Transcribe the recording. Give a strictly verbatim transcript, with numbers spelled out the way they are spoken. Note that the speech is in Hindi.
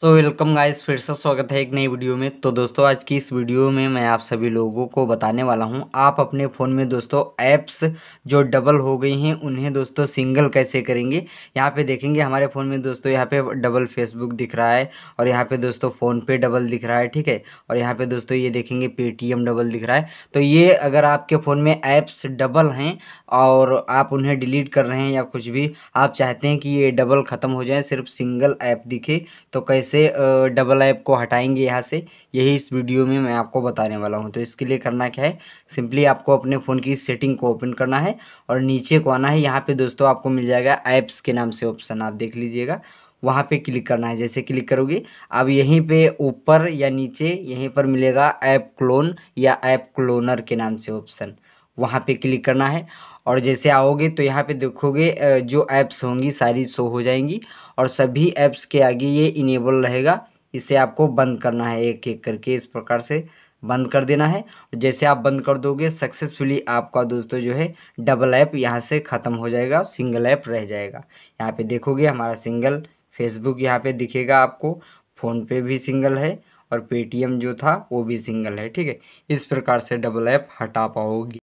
तो वेलकम गाइस, फिर से स्वागत है एक नई वीडियो में। तो दोस्तों आज की इस वीडियो में मैं आप सभी लोगों को बताने वाला हूं, आप अपने फ़ोन में दोस्तों ऐप्स जो डबल हो गई हैं उन्हें दोस्तों सिंगल कैसे करेंगे। यहां पे देखेंगे हमारे फ़ोन में दोस्तों यहां पे डबल फेसबुक दिख रहा है और यहां पे दोस्तों फ़ोन पे डबल दिख रहा है, ठीक है। और यहाँ पर दोस्तों ये देखेंगे पेटीएम डबल दिख रहा है। तो ये अगर आपके फ़ोन में ऐप्स डबल हैं और आप उन्हें डिलीट कर रहे हैं या कुछ भी आप चाहते हैं कि ये डबल ख़त्म हो जाए, सिर्फ सिंगल ऐप दिखे, तो कैसे से डबल ऐप को हटाएंगे यहाँ से, यही इस वीडियो में मैं आपको बताने वाला हूँ। तो इसके लिए करना क्या है, सिंपली आपको अपने फ़ोन की सेटिंग को ओपन करना है और नीचे को आना है। यहाँ पे दोस्तों आपको मिल जाएगा ऐप्स के नाम से ऑप्शन, आप देख लीजिएगा, वहाँ पे क्लिक करना है। जैसे क्लिक करोगे अब यहीं पे ऊपर या नीचे यहीं पर मिलेगा ऐप क्लोन या ऐप क्लोनर के नाम से ऑप्शन, वहाँ पे क्लिक करना है। और जैसे आओगे तो यहाँ पे देखोगे जो ऐप्स होंगी सारी शो हो जाएंगी और सभी ऐप्स के आगे ये इनेबल रहेगा, इसे आपको बंद करना है, एक एक करके इस प्रकार से बंद कर देना है। जैसे आप बंद कर दोगे सक्सेसफुली आपका दोस्तों जो है डबल ऐप यहाँ से ख़त्म हो जाएगा, सिंगल ऐप रह जाएगा। यहाँ पे देखोगे हमारा सिंगल फेसबुक यहाँ पे दिखेगा आपको, फ़ोनपे भी सिंगल है और पेटीएम जो था वो भी सिंगल है, ठीक है। इस प्रकार से डबल ऐप हटा पाओगी।